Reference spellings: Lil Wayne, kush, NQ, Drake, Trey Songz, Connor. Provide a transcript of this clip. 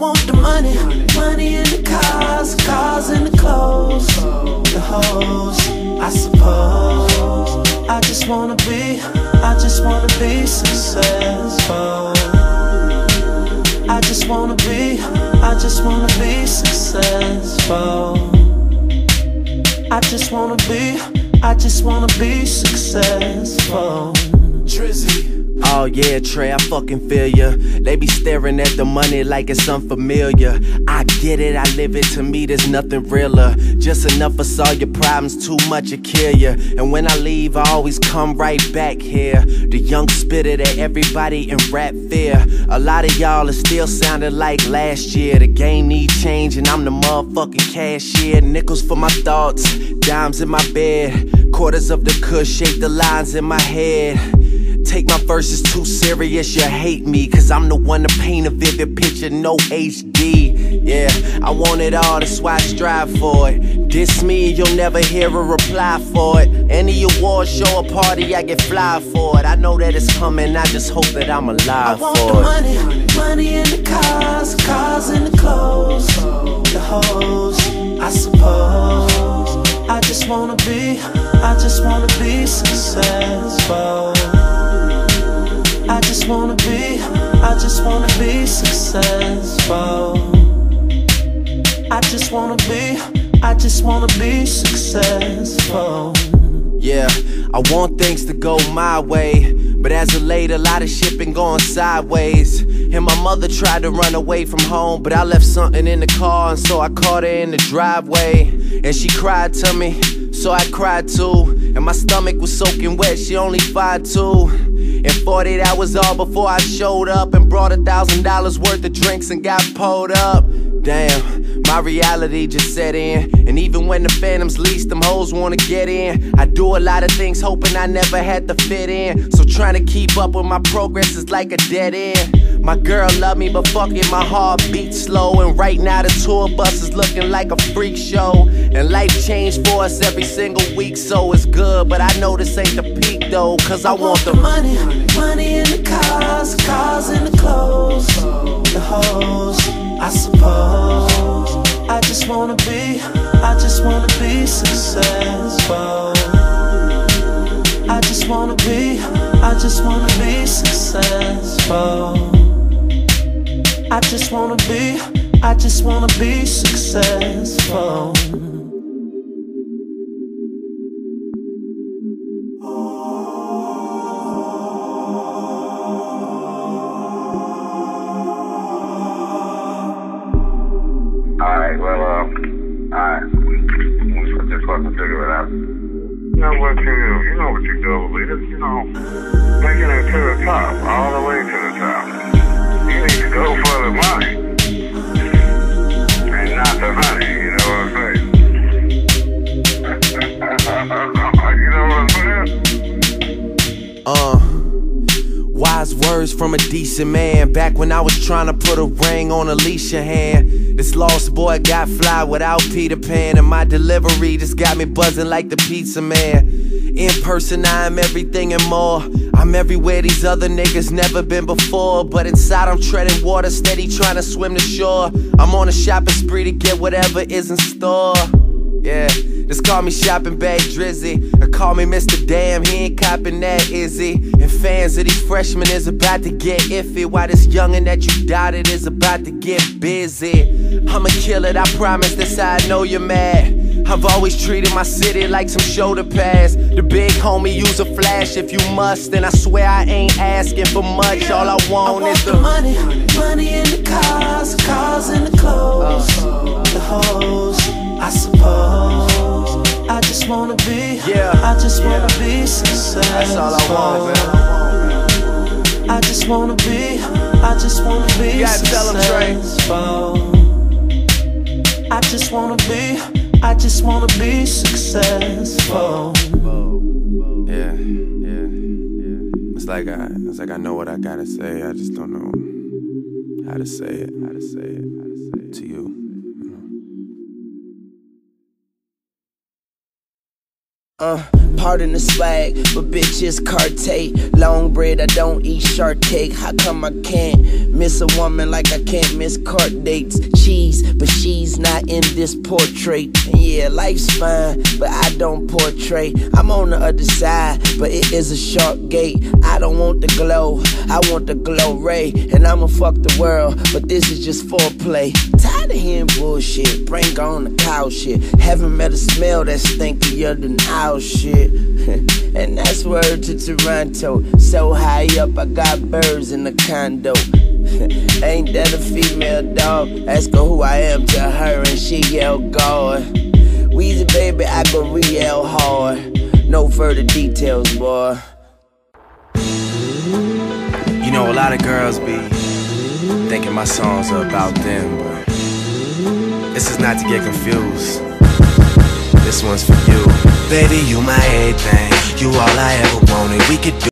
want the money, money in the cars, cars in the clothes, the hoes, I suppose. I just wanna be successful. I just wanna be successful. I just wanna be successful. Drizzy. Oh yeah, Trey, I fucking feel ya. They be staring at the money like it's unfamiliar. I get it, I live it, to me there's nothing realer. Just enough for all your problems, too much to kill ya. And when I leave, I always come right back here. The young spitter that everybody in rap fear. A lot of y'all are still sounding like last year. The game need change and I'm the motherfucking cashier. Nickels for my thoughts, dimes in my bed. Quarters of the cush, shake the lines in my head. Take my verses too serious, you hate me, cause I'm the one to paint a vivid picture, no HD. Yeah, I want it all, that's why I strive for it. Diss me, you'll never hear a reply for it. Any award show or party, I get fly for it. I know that it's coming, I just hope that I'm alive for it. I want the money, money in the cars, cars in the clothes, the hoes, I suppose. I just wanna be successful. I just wanna be successful. I just wanna be successful. Yeah, I want things to go my way, but as of late, a lot of shit been going sideways. And my mother tried to run away from home, but I left something in the car, and so I caught her in the driveway. And she cried to me, so I cried too. And my stomach was soaking wet, she only 5'2". And 48 hours all before I showed up and brought $1,000 worth of drinks and got pulled up. Damn, my reality just set in. And even when the Phantom's least, them hoes wanna get in. I do a lot of things hoping I never had to fit in. So trying to keep up with my progress is like a dead end. My girl love me, but fuck it, my heart beats slow. And right now the tour bus is looking like a freak show. And life changed for us every single week, so it's good. But I know this ain't the peak though, cause I want the money. Money in the cars, cars in the clothes, the hoes, I suppose. I just wanna be successful. I just wanna be successful. I just wanna be successful. You know, making it to the top, all the way to the top. You need to go for the money and not the honey, you know what I'm saying? You know what I'm saying? Wise words from a decent man. Back when I was trying to put a ring on Alicia hand. This lost boy got fly without Peter Pan, and my delivery just got me buzzing like the pizza man. In person, I am everything and more. I'm everywhere these other niggas never been before. But inside, I'm treading water, steady trying to swim to shore. I'm on a shopping spree to get whatever is in store. Yeah, just call me Shopping Bag Drizzy, or call me Mr. Damn, he ain't copping that, is he? And fans of these freshmen is about to get iffy, while this youngin' that you doubted is about to get busy. I'ma kill it, I promise, that's how I know you're mad. I've always treated my city like some shoulder pads. The big homie, use a flash if you must. And I swear I ain't asking for much. All I want is the money, money in the cars, cars in the clothes, the hoes, I suppose. I just wanna be successful. That's all I want, man. I just wanna be you gotta successful. Tell him, Trey. I just wanna be successful. Yeah, yeah. It's like I know what I gotta say. I just don't know how to say it. To you. Pardon the swag, but bitches carte. Long bread, I don't eat shark cake. How come I can't miss a woman like I can't miss cart dates? Cheese, but she's not in this portrait. Yeah, life's fine, but I don't portray. I'm on the other side, but it is a shark gate. I don't want the glow, I want the glow ray. And I'ma fuck the world, but this is just foreplay. Tired of hearing bullshit, bring on the cow shit. Haven't met a smell that's stinkier than ours. Shit. And that's word to Toronto. So high up, I got birds in the condo. Ain't that a female dog? Ask her who I am to her and she yell God. Weezy baby, I go real hard. No further details, boy. You know, a lot of girls be thinking my songs are about them, but this is not to get confused. This one's for you. Baby, you my everything, you all I ever wanted, we could do